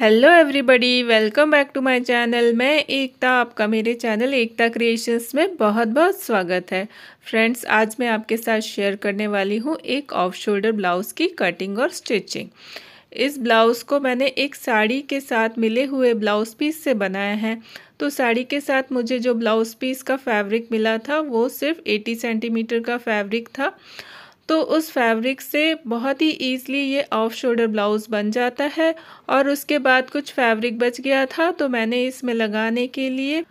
Hello everybody, welcome back to my channel. मैं एकता, आपका मेरे चैनल एकता क्रिएशंस में बहुत बहुत स्वागत है। फ्रेंड्स, आज मैं आपके साथ शेयर करने वाली हूँ एक ऑफ शोल्डर ब्लाउज़ की कटिंग और स्टिचिंग। इस ब्लाउज़ को मैंने एक साड़ी के साथ मिले हुए ब्लाउज़ पीस से बनाया है। तो साड़ी के साथ मुझे जो ब्लाउज़ पीस का फैब्रिक मिला था वो सिर्फ 80 सेंटीमीटर का फैब्रिक था। तो उस फैब्रिक से बहुत ही ईज़िली ये ऑफ शोल्डर ब्लाउज़ बन जाता है। और उसके बाद कुछ फैब्रिक बच गया था तो मैंने इसमें लगाने के लिए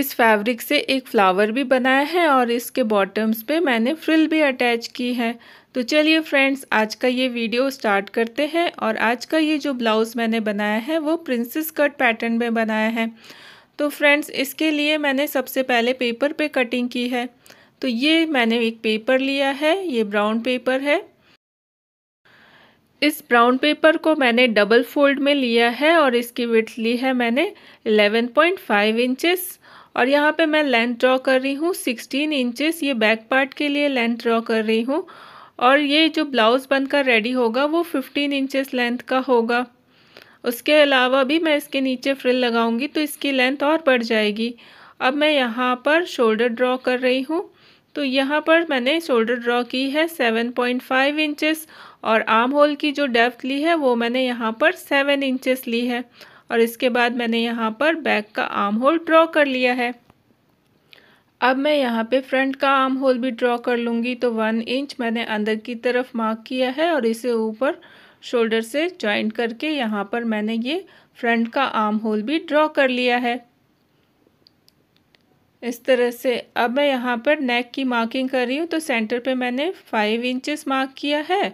इस फैब्रिक से एक फ्लावर भी बनाया है और इसके बॉटम्स पे मैंने फ्रिल भी अटैच की है। तो चलिए फ्रेंड्स, आज का ये वीडियो स्टार्ट करते हैं। और आज का ये जो ब्लाउज़ मैंने बनाया है वो प्रिंसेस कट पैटर्न में बनाया है। तो फ्रेंड्स, इसके लिए मैंने सबसे पहले पेपर पे कटिंग की है। तो ये मैंने एक पेपर लिया है, ये ब्राउन पेपर है। इस ब्राउन पेपर को मैंने डबल फोल्ड में लिया है और इसकी विड्थ ली है मैंने 11.5 इंचेस। और यहाँ पे मैं लेंथ ड्रॉ कर रही हूँ 16 इंचेस। ये बैक पार्ट के लिए लेंथ ड्रॉ कर रही हूँ। और ये जो ब्लाउज़ बनकर रेडी होगा वो 15 इंचेस लेंथ का होगा। उसके अलावा भी मैं इसके नीचे फ्रिल लगाऊँगी तो इसकी लेंथ और बढ़ जाएगी। अब मैं यहाँ पर शोल्डर ड्रॉ कर रही हूँ। तो यहाँ पर मैंने शोल्डर ड्रॉ की है 7.5 इंचेस और आर्म होल की जो डेप्थ ली है वो मैंने यहाँ पर 7 इंचेस ली है। और इसके बाद मैंने यहाँ पर बैक का आर्म होल ड्रॉ कर लिया है। अब मैं यहाँ पे फ्रंट का आर्म होल भी ड्रॉ कर लूँगी। तो 1 इंच मैंने अंदर की तरफ मार्क किया है और इसे ऊपर शोल्डर से ज्वाइंट करके यहाँ पर मैंने ये फ्रंट का आर्म होल भी ड्रॉ कर लिया है इस तरह से। अब मैं यहाँ पर नेक की मार्किंग कर रही हूँ। तो सेंटर पे मैंने 5 इंचेस मार्क किया है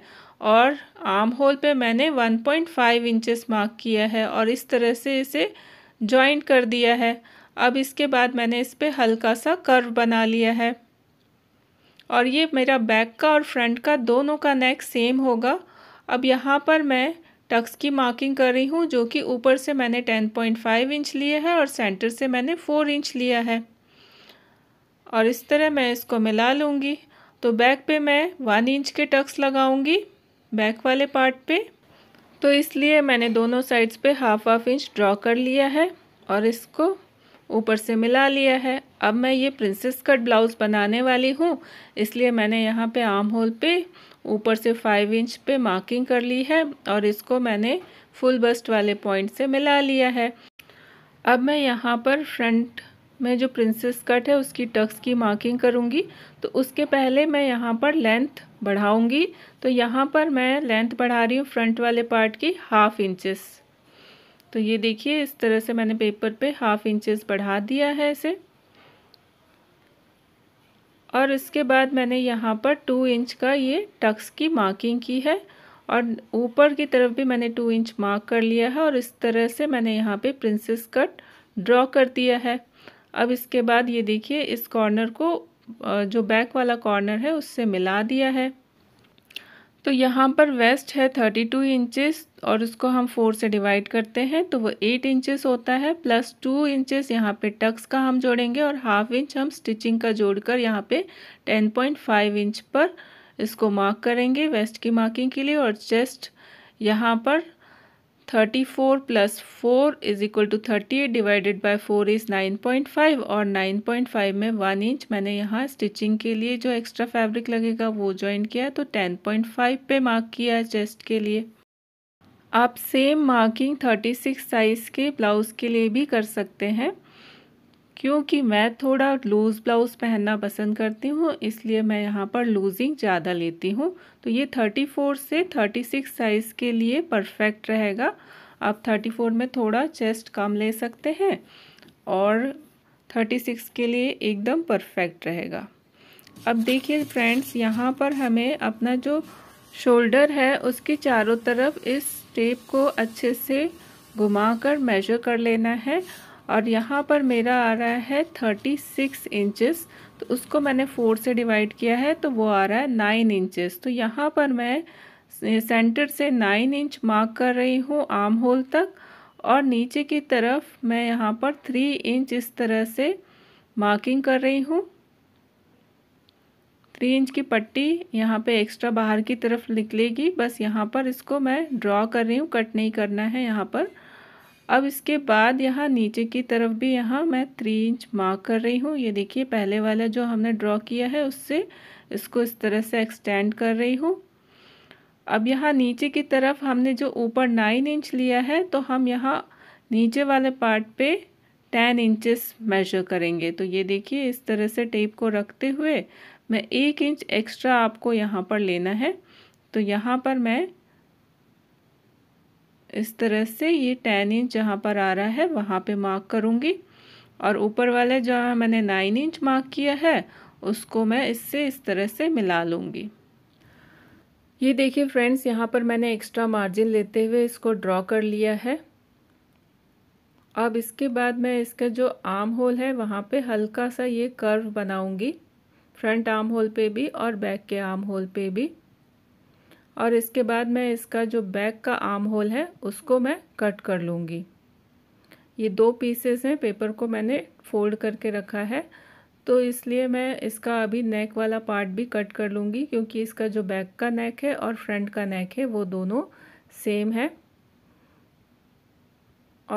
और आर्म होल पे मैंने 1.5 इंचेस मार्क किया है और इस तरह से इसे जॉइंट कर दिया है। अब इसके बाद मैंने इस पर हल्का सा कर्व बना लिया है। और ये मेरा बैक का और फ्रंट का दोनों का नेक सेम होगा। अब यहाँ पर मैं टक्स की मार्किंग कर रही हूँ, जो कि ऊपर से मैंने 10.5 इंच लिए है और सेंटर से मैंने 4 इंच लिया है। और इस तरह मैं इसको मिला लूँगी। तो बैक पे मैं 1 इंच के टक्स लगाऊँगी बैक वाले पार्ट पे। तो इसलिए मैंने दोनों साइड्स पे ½ इंच ड्रॉ कर लिया है और इसको ऊपर से मिला लिया है। अब मैं ये प्रिंसेस कट ब्लाउज़ बनाने वाली हूँ, इसलिए मैंने यहाँ पे आर्म होल पे ऊपर से 5 इंच पे मार्किंग कर ली है और इसको मैंने फुल बस्ट वाले पॉइंट से मिला लिया है। अब मैं यहाँ पर फ्रंट मैं जो प्रिंसेस कट है उसकी टक्स की मार्किंग करूँगी। तो उसके पहले मैं यहाँ पर लेंथ बढ़ाऊँगी। तो यहाँ पर मैं लेंथ बढ़ा रही हूँ फ्रंट वाले पार्ट की ½ इंचेस। तो ये देखिए, इस तरह से मैंने पेपर पे ½ इंचेस बढ़ा दिया है इसे। और इसके बाद मैंने यहाँ पर 2 इंच का ये टक्स की मार्किंग की है और ऊपर की तरफ भी मैंने 2 इंच मार्क कर लिया है। और इस तरह से मैंने यहाँ पर प्रिंसेस कट ड्रॉ कर दिया है। अब इसके बाद ये देखिए, इस कॉर्नर को जो बैक वाला कॉर्नर है उससे मिला दिया है। तो यहाँ पर वेस्ट है 32 इंचेस और उसको हम 4 से डिवाइड करते हैं तो वो 8 इंचेस होता है। प्लस 2 इंचेस यहाँ पे टक्स का हम जोड़ेंगे और ½ इंच हम स्टिचिंग का जोड़कर यहाँ पे 10.5 इंच पर इसको मार्क करेंगे वेस्ट की मार्किंग के लिए। और चेस्ट यहाँ पर 34 + 4 = 38 / 4 इज़ 9.5। और 9.5 में 1 इंच मैंने यहाँ स्टिचिंग के लिए जो एक्स्ट्रा फैब्रिक लगेगा वो ज्वाइन किया। तो 10.5 पे मार्क किया है चेस्ट के लिए। आप सेम मार्किंग 36 साइज़ के ब्लाउज़ के लिए भी कर सकते हैं। क्योंकि मैं थोड़ा लूज़ ब्लाउज़ पहनना पसंद करती हूँ इसलिए मैं यहाँ पर लूजिंग ज़्यादा लेती हूँ। तो ये 34 से 36 साइज़ के लिए परफेक्ट रहेगा। आप 34 में थोड़ा चेस्ट कम ले सकते हैं और 36 के लिए एकदम परफेक्ट रहेगा। अब देखिए फ्रेंड्स, यहाँ पर हमें अपना जो शोल्डर है उसके चारों तरफ इस टेप को अच्छे से घुमाकर मेजर कर लेना है। और यहाँ पर मेरा आ रहा है 36 इंचेस। तो उसको मैंने 4 से डिवाइड किया है तो वो आ रहा है 9 इंचेस। तो यहाँ पर मैं सेंटर से 9 इंच मार्क कर रही हूँ आर्म होल तक। और नीचे की तरफ मैं यहाँ पर 3 इंच इस तरह से मार्किंग कर रही हूँ। 3 इंच की पट्टी यहाँ पे एक्स्ट्रा बाहर की तरफ निकलेगी। बस यहाँ पर इसको मैं ड्रॉ कर रही हूँ, कट नहीं करना है यहाँ पर। अब इसके बाद यहाँ नीचे की तरफ भी यहाँ मैं 3 इंच मार्क कर रही हूँ। ये देखिए पहले वाला जो हमने ड्रॉ किया है उससे इसको इस तरह से एक्सटेंड कर रही हूँ। अब यहाँ नीचे की तरफ हमने जो ऊपर 9 इंच लिया है तो हम यहाँ नीचे वाले पार्ट पे 10 इंचेस मेजर करेंगे। तो ये देखिए इस तरह से टेप को रखते हुए मैं 1 इंच एक्स्ट्रा आपको यहाँ पर लेना है। तो यहाँ पर मैं इस तरह से ये 10 इंच जहाँ पर आ रहा है वहाँ पे मार्क करूँगी और ऊपर वाले जहाँ मैंने 9 इंच मार्क किया है उसको मैं इससे इस तरह से मिला लूँगी। ये देखिए फ्रेंड्स यहाँ पर मैंने एक्स्ट्रा मार्जिन लेते हुए इसको ड्रॉ कर लिया है। अब इसके बाद मैं इसका जो आर्म होल है वहाँ पे हल्का सा ये कर्व बनाऊँगी, फ्रंट आर्म होल पे भी और बैक के आर्म होल पे भी। और इसके बाद मैं इसका जो बैक का आर्म होल है उसको मैं कट कर लूँगी। ये 2 पीसेस हैं, पेपर को मैंने फोल्ड करके रखा है तो इसलिए मैं इसका अभी नेक वाला पार्ट भी कट कर लूँगी क्योंकि इसका जो बैक का नेक है और फ्रंट का नेक है वो दोनों सेम है।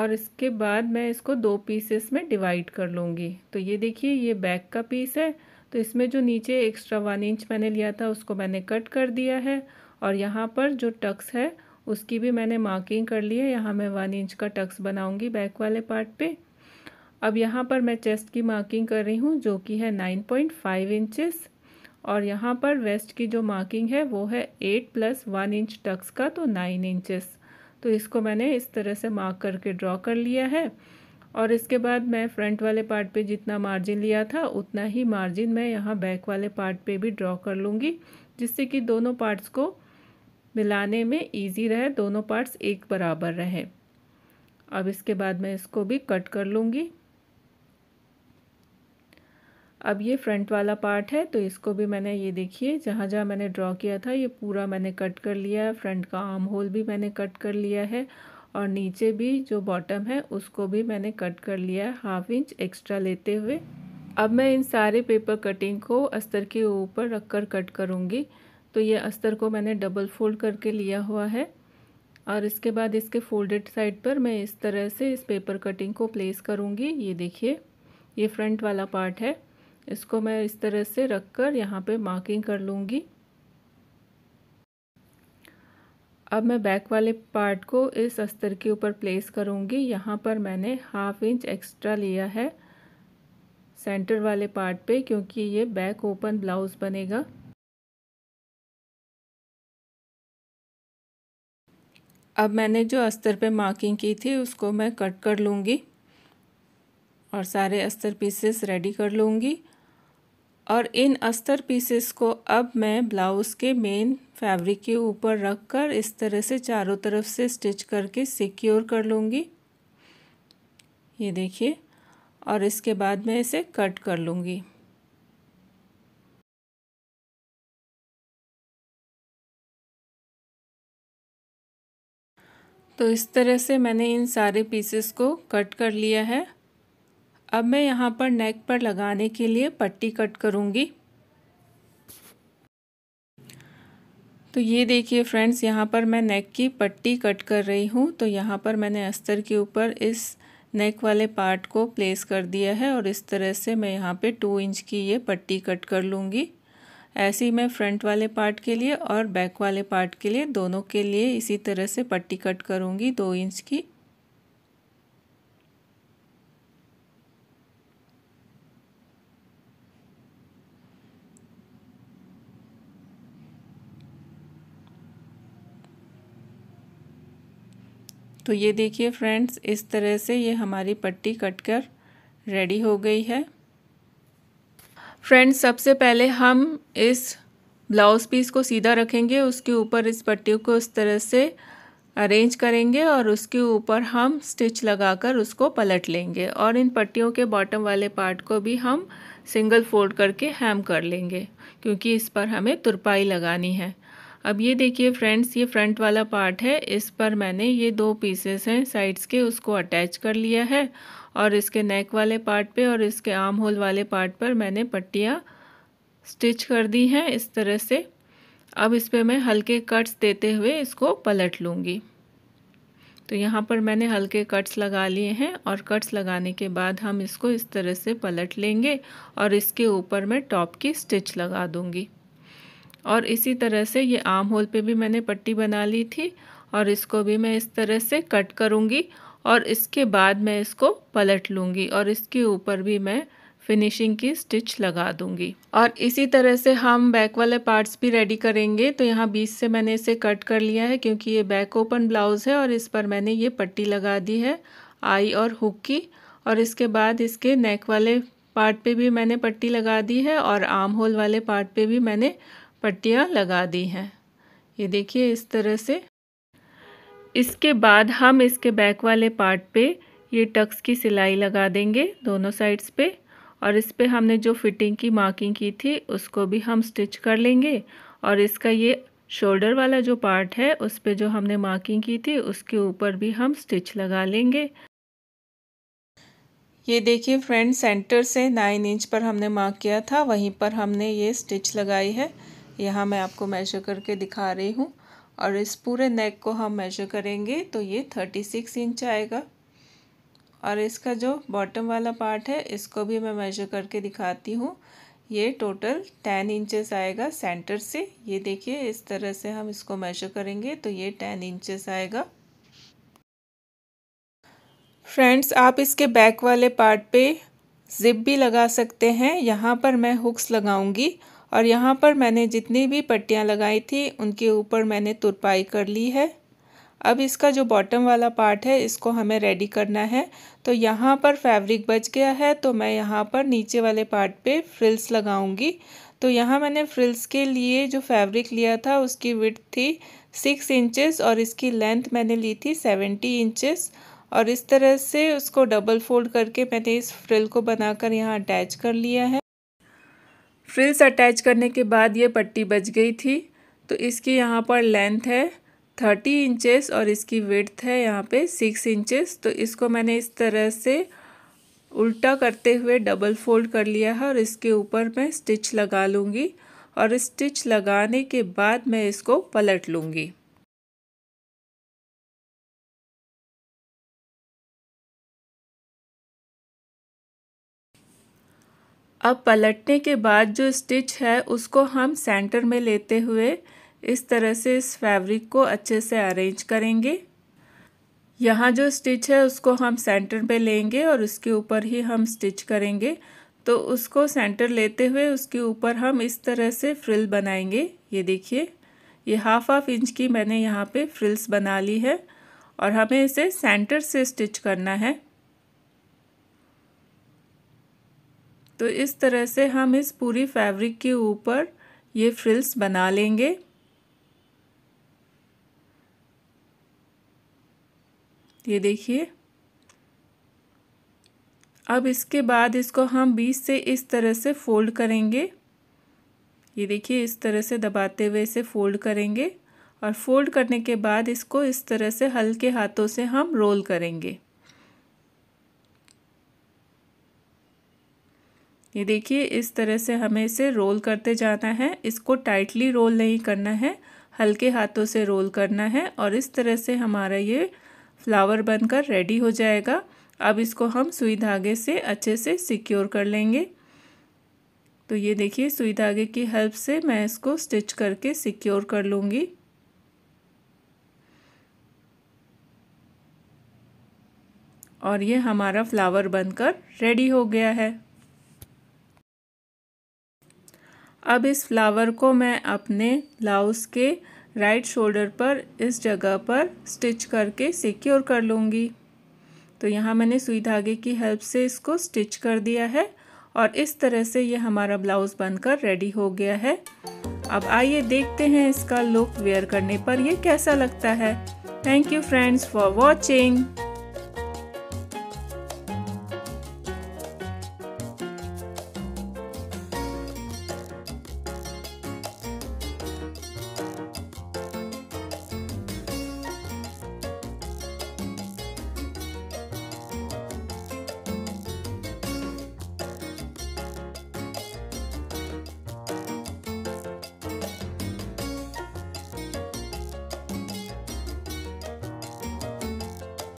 और इसके बाद मैं इसको 2 पीसेस में डिवाइड कर लूँगी। तो ये देखिए ये बैक का पीस है तो इसमें जो नीचे एक्स्ट्रा 1 इंच मैंने लिया था उसको मैंने कट कर दिया है और यहाँ पर जो टक्स है उसकी भी मैंने मार्किंग कर ली है। यहाँ मैं 1 इंच का टक्स बनाऊँगी बैक वाले पार्ट पे। अब यहाँ पर मैं चेस्ट की मार्किंग कर रही हूँ जो कि है 9.5 इंचेस और यहाँ पर वेस्ट की जो मार्किंग है वो है 8 + 1 इंच टक्स का तो 9 इंचेस। तो इसको मैंने इस तरह से मार्क करके ड्रॉ कर लिया है। और इसके बाद मैं फ्रंट वाले पार्ट पे जितना मार्जिन लिया था उतना ही मार्जिन मैं यहाँ बैक वाले पार्ट पे भी ड्रॉ कर लूँगी जिससे कि दोनों पार्ट्स को मिलाने में इजी रहे, दोनों पार्ट्स एक बराबर रहे। अब इसके बाद मैं इसको भी कट कर लूँगी। अब ये फ्रंट वाला पार्ट है तो इसको भी मैंने ये देखिए जहाँ जहाँ मैंने ड्रॉ किया था ये पूरा मैंने कट कर लिया है। फ्रंट का आर्म होल भी मैंने कट कर लिया है और नीचे भी जो बॉटम है उसको भी मैंने कट कर लिया है 1/2 इंच एक्स्ट्रा लेते हुए। अब मैं इन सारे पेपर कटिंग को अस्तर के ऊपर रख कर कट करूँगी। तो ये अस्तर को मैंने डबल फोल्ड करके लिया हुआ है और इसके बाद इसके फोल्डेड साइड पर मैं इस तरह से इस पेपर कटिंग को प्लेस करूँगी। ये देखिए ये फ्रंट वाला पार्ट है, इसको मैं इस तरह से रखकर यहाँ पे मार्किंग कर लूँगी। अब मैं बैक वाले पार्ट को इस अस्तर के ऊपर प्लेस करूँगी। यहाँ पर मैंने 1/2 इंच एक्स्ट्रा लिया है सेंटर वाले पार्ट पे क्योंकि ये बैक ओपन ब्लाउज़ बनेगा। अब मैंने जो अस्तर पे मार्किंग की थी उसको मैं कट कर लूँगी और सारे अस्तर पीसेस रेडी कर लूँगी। और इन अस्तर पीसेस को अब मैं ब्लाउज़ के मेन फैब्रिक के ऊपर रखकर इस तरह से चारों तरफ से स्टिच करके सिक्योर कर लूँगी। ये देखिए और इसके बाद मैं इसे कट कर लूँगी। तो इस तरह से मैंने इन सारे पीसेस को कट कर लिया है। अब मैं यहाँ पर नेक पर लगाने के लिए पट्टी कट करूँगी। तो ये देखिए फ्रेंड्स यहाँ पर मैं नेक की पट्टी कट कर रही हूँ। तो यहाँ पर मैंने अस्तर के ऊपर इस नेक वाले पार्ट को प्लेस कर दिया है और इस तरह से मैं यहाँ पे 2 इंच की ये पट्टी कट कर लूँगी। ऐसे ही मैं फ्रंट वाले पार्ट के लिए और बैक वाले पार्ट के लिए दोनों के लिए इसी तरह से पट्टी कट करूँगी 2 इंच की। तो ये देखिए फ्रेंड्स इस तरह से ये हमारी पट्टी कट कर रेडी हो गई है। फ्रेंड्स सबसे पहले हम इस ब्लाउज़ पीस को सीधा रखेंगे, उसके ऊपर इस पट्टी को इस तरह से अरेंज करेंगे और उसके ऊपर हम स्टिच लगाकर उसको पलट लेंगे। और इन पट्टियों के बॉटम वाले पार्ट को भी हम सिंगल फोल्ड करके हैम कर लेंगे क्योंकि इस पर हमें तुरपाई लगानी है। अब ये देखिए फ्रेंड्स ये फ्रंट वाला पार्ट है, इस पर मैंने ये 2 पीसेस हैं साइड्स के उसको अटैच कर लिया है और इसके नेक वाले पार्ट पे और इसके आर्म होल वाले पार्ट पर मैंने पट्टियाँ स्टिच कर दी हैं इस तरह से। अब इस पे मैं हल्के कट्स देते हुए इसको पलट लूँगी। तो यहाँ पर मैंने हल्के कट्स लगा लिए हैं और कट्स लगाने के बाद हम इसको इस तरह से पलट लेंगे और इसके ऊपर मैं टॉप की स्टिच लगा दूँगी। और इसी तरह से ये आर्म होल पे भी मैंने पट्टी बना ली थी और इसको भी मैं इस तरह से कट करूँगी और इसके बाद मैं इसको पलट लूँगी और इसके ऊपर भी मैं फिनिशिंग की स्टिच लगा दूँगी। और इसी तरह से हम बैक वाले पार्ट्स भी रेडी करेंगे। तो यहाँ बीच से मैंने इसे कट कर लिया है क्योंकि ये बैक ओपन ब्लाउज़ है और इस पर मैंने ये पट्टी लगा दी है आई और हुक की। और इसके बाद इसके नेक वाले पार्ट पे भी मैंने पट्टी लगा दी है और आर्म होल वाले पार्ट पे भी मैंने पट्टियाँ लगा दी हैं, ये देखिए इस तरह से। इसके बाद हम इसके बैक वाले पार्ट पे ये टक्स की सिलाई लगा देंगे दोनों साइड्स पे और इस पे हमने जो फिटिंग की मार्किंग की थी उसको भी हम स्टिच कर लेंगे। और इसका ये शोल्डर वाला जो पार्ट है उस पे जो हमने मार्किंग की थी उसके ऊपर भी हम स्टिच लगा लेंगे। ये देखिए फ्रेंड्स, सेंटर से 9 इंच पर हमने मार्क किया था, वहीं पर हमने ये स्टिच लगाई है। यहाँ मैं आपको मेजर करके दिखा रही हूँ और इस पूरे नेक को हम मेजर करेंगे तो ये 36 इंच आएगा। और इसका जो बॉटम वाला पार्ट है इसको भी मैं मेजर करके दिखाती हूँ, ये टोटल 10 इंचेस आएगा सेंटर से। ये देखिए इस तरह से हम इसको मेजर करेंगे तो ये 10 इंचेस आएगा। फ्रेंड्स, आप इसके बैक वाले पार्ट पे जिप भी लगा सकते हैं। यहाँ पर मैं हुक्स लगाऊंगी और यहाँ पर मैंने जितनी भी पट्टियाँ लगाई थी उनके ऊपर मैंने तुरपाई कर ली है। अब इसका जो बॉटम वाला पार्ट है इसको हमें रेडी करना है। तो यहाँ पर फैब्रिक बच गया है तो मैं यहाँ पर नीचे वाले पार्ट पे फ्रिल्स लगाऊंगी। तो यहाँ मैंने फ्रिल्स के लिए जो फैब्रिक लिया था उसकी विड्थ थी 6 इंचेस और इसकी लेंथ मैंने ली थी 70 इंचेस। और इस तरह से उसको डबल फोल्ड करके मैंने इस फ्रिल को बनाकर यहाँ अटैच कर लिया है। फ्रिल्स अटैच करने के बाद ये पट्टी बच गई थी तो इसकी यहाँ पर लेंथ है 30 इंचेस और इसकी विड्थ है यहाँ पे 6 इंचेस। तो इसको मैंने इस तरह से उल्टा करते हुए डबल फोल्ड कर लिया है और इसके ऊपर मैं स्टिच लगा लूँगी और स्टिच लगाने के बाद मैं इसको पलट लूँगी। अब पलटने के बाद जो स्टिच है उसको हम सेंटर में लेते हुए इस तरह से इस फैब्रिक को अच्छे से अरेंज करेंगे। यहाँ जो स्टिच है उसको हम सेंटर पे लेंगे और उसके ऊपर ही हम स्टिच करेंगे। तो उसको सेंटर लेते हुए उसके ऊपर हम इस तरह से फ्रिल बनाएंगे। ये देखिए, ये ½ इंच की मैंने यहाँ पे फ्रिल्स बना ली है और हमें इसे सेंटर से स्टिच करना है। तो इस तरह से हम इस पूरी फैब्रिक के ऊपर ये फ्रिल्स बना लेंगे। ये देखिए, अब इसके बाद इसको हम बीच से इस तरह से फोल्ड करेंगे। ये देखिए, इस तरह से दबाते हुए इसे फोल्ड करेंगे और फोल्ड करने के बाद इसको इस तरह से हल्के हाथों से हम रोल करेंगे। ये देखिए, इस तरह से हमें इसे रोल करते जाना है। इसको टाइटली रोल नहीं करना है, हल्के हाथों से रोल करना है और इस तरह से हमारा ये फ्लावर बनकर रेडी हो जाएगा। अब इसको हम सुई धागे से अच्छे से सिक्योर कर लेंगे। तो ये देखिए, सुई धागे की हेल्प से मैं इसको स्टिच करके सिक्योर कर लूँगी। और ये हमारा फ्लावर बनकर रेडी हो गया है। अब इस फ्लावर को मैं अपने ब्लाउज़ के राइट शोल्डर पर इस जगह पर स्टिच करके सिक्योर कर लूँगी। तो यहाँ मैंने सुई धागे की हेल्प से इसको स्टिच कर दिया है और इस तरह से ये हमारा ब्लाउज़ बनकर रेडी हो गया है। अब आइए देखते हैं इसका लुक वेयर करने पर ये कैसा लगता है। Thank you friends for watching.